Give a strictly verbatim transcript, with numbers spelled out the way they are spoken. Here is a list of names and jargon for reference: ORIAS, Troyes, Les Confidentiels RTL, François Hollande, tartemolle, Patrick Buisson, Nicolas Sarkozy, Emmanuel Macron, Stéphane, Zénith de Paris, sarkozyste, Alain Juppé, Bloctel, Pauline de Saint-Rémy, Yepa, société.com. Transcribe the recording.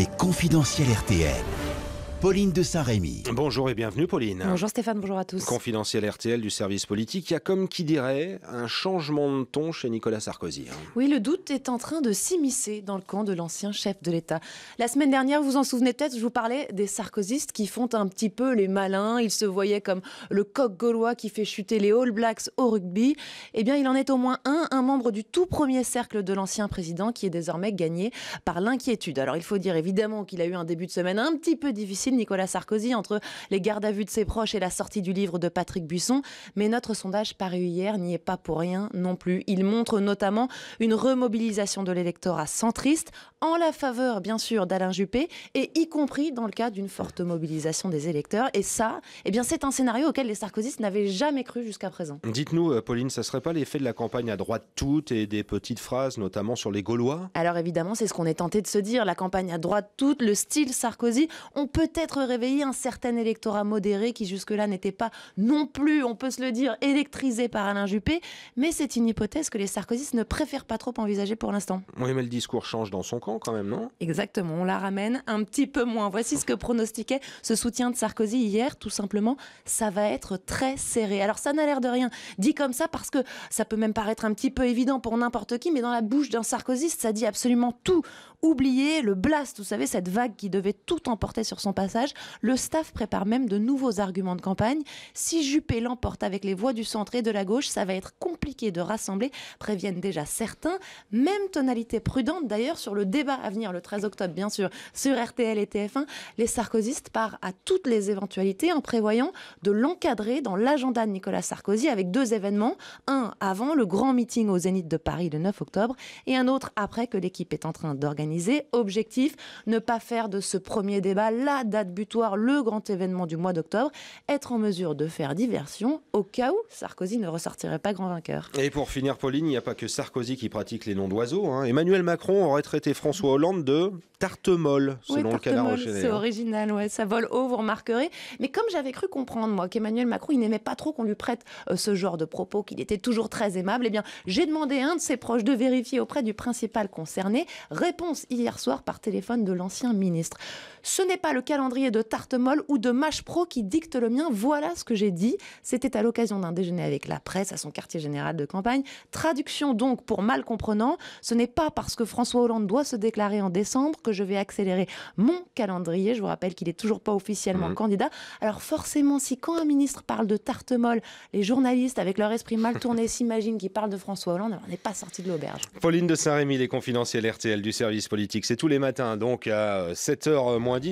Les Confidentiels R T L. Pauline de Saint-Rémy. Bonjour et bienvenue Pauline. Bonjour Stéphane, bonjour à tous. Confidentiel R T L du service politique, il y a comme qui dirait un changement de ton chez Nicolas Sarkozy. Oui, le doute est en train de s'immiscer dans le camp de l'ancien chef de l'État. La semaine dernière, vous vous en souvenez peut-être, je vous parlais des sarkozystes qui font un petit peu les malins. Ils se voyaient comme le coq gaulois qui fait chuter les All Blacks au rugby. Eh bien, il en est au moins un, un membre du tout premier cercle de l'ancien président qui est désormais gagné par l'inquiétude. Alors il faut dire évidemment qu'il a eu un début de semaine un petit peu difficile, Nicolas Sarkozy, entre les gardes à vue de ses proches et la sortie du livre de Patrick Buisson. Mais notre sondage paru hier n'y est pas pour rien non plus. Il montre notamment une remobilisation de l'électorat centriste en la faveur, bien sûr, d'Alain Juppé, et y compris dans le cas d'une forte mobilisation des électeurs. Et ça, eh bien, c'est un scénario auquel les sarkozystes n'avaient jamais cru jusqu'à présent. Dites-nous, Pauline, ça ne serait pas l'effet de la campagne à droite toute et des petites phrases, notamment sur les Gaulois? Alors évidemment, c'est ce qu'on est tenté de se dire. La campagne à droite toute, le style Sarkozy, on peut être réveillé un certain électorat modéré qui jusque-là n'était pas non plus, on peut se le dire, électrisé par Alain Juppé. Mais c'est une hypothèse que les sarkozystes ne préfèrent pas trop envisager pour l'instant. Oui, mais le discours change dans son camp quand même, non? Exactement, on la ramène un petit peu moins. Voici ce que pronostiquait ce soutien de Sarkozy hier, tout simplement, ça va être très serré. Alors ça n'a l'air de rien, dit comme ça, parce que ça peut même paraître un petit peu évident pour n'importe qui, mais dans la bouche d'un sarkozyste, ça dit absolument tout. Oubliez le blast, vous savez, cette vague qui devait tout emporter sur son passage. Le staff prépare même de nouveaux arguments de campagne. Si Juppé l'emporte avec les voix du centre et de la gauche, ça va être compliqué de rassembler, préviennent déjà certains. Même tonalité prudente d'ailleurs sur le débat à venir le treize octobre, bien sûr, sur R T L et T F un. Les sarkozystes partent à toutes les éventualités en prévoyant de l'encadrer dans l'agenda de Nicolas Sarkozy avec deux événements. Un avant le grand meeting au Zénith de Paris le neuf octobre et un autre après que l'équipe est en train d'organiser. Objectif, ne pas faire de ce premier débat la date butoir, le grand événement du mois d'octobre, être en mesure de faire diversion au cas où Sarkozy ne ressortirait pas grand vainqueur. Et pour finir, Pauline, il n'y a pas que Sarkozy qui pratique les noms d'oiseaux, hein. Emmanuel Macron aurait traité François Hollande de tarte molle, selon oui, tarte le Canard enchaîné. C'est hein. original, ouais, ça vole haut, vous remarquerez. Mais comme j'avais cru comprendre, moi, qu'Emmanuel Macron, il n'aimait pas trop qu'on lui prête euh, ce genre de propos, qu'il était toujours très aimable, eh bien, j'ai demandé à un de ses proches de vérifier auprès du principal concerné. Réponse hier soir par téléphone de l'ancien ministre. Ce n'est pas le cas calendrier de tarte molle ou de mâche pro qui dicte le mien, voilà ce que j'ai dit. C'était à l'occasion d'un déjeuner avec la presse à son quartier général de campagne. Traduction donc pour mal comprenant, ce n'est pas parce que François Hollande doit se déclarer en décembre que je vais accélérer mon calendrier. Je vous rappelle qu'il n'est toujours pas officiellement mmh. candidat. Alors forcément, si quand un ministre parle de tarte molle, les journalistes avec leur esprit mal tourné s'imaginent qu'il parle de François Hollande, alors on n'est pas sorti de l'auberge. Pauline de Saint-Rémy, les Confidentiels R T L du service politique, c'est tous les matins donc à sept heures moins dix.